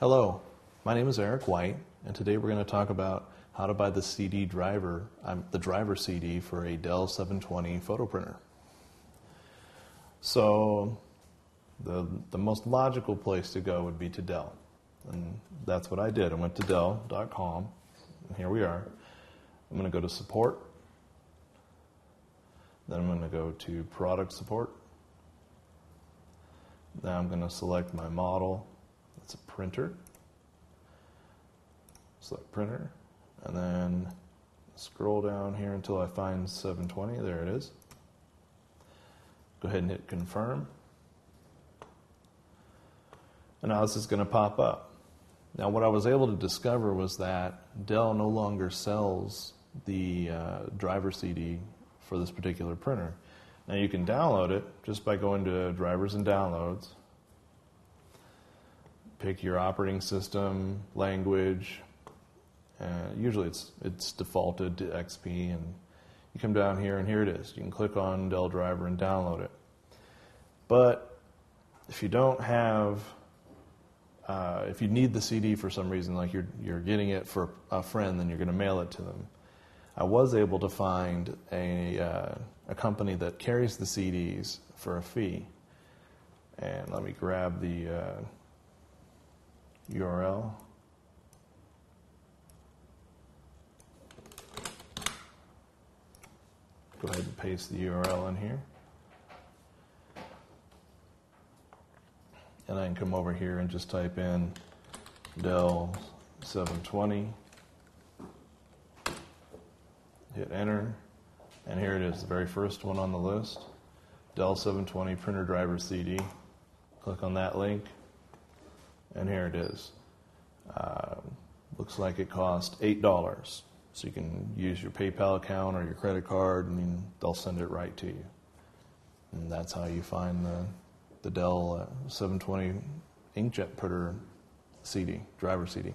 Hello, my name is Eric White, and today we're going to talk about how to buy the CD driver, the driver CD for a Dell 720 photo printer. So the most logical place to go would be to Dell, and that's what I did. I went to Dell.com, and here we are. I'm going to go to support, then I'm going to go to product support, then I'm going to select my model. It's a printer, select printer, and then scroll down here until I find 720, there it is. Go ahead and hit confirm. And now this is going to pop up. Now what I was able to discover was that Dell no longer sells the driver CD for this particular printer. Now you can download it just by going to drivers and downloads. Pick your operating system, language. Usually it's defaulted to XP, and you come down here and here it is. You can click on Dell driver and download it. But if you don't have, if you need the CD for some reason, like you're getting it for a friend, then you're going to mail it to them. I was able to find a company that carries the CDs for a fee, and let me grab the URL. Go ahead and paste the URL in here. And I can come over here and just type in Dell 720. Hit enter. And here it is, the very first one on the list. Dell 720 printer driver CD. Click on that link. And here it is. Looks like it cost $8. So you can use your PayPal account or your credit card, and they'll send it right to you. And that's how you find the Dell 720 inkjet printer CD, driver CD.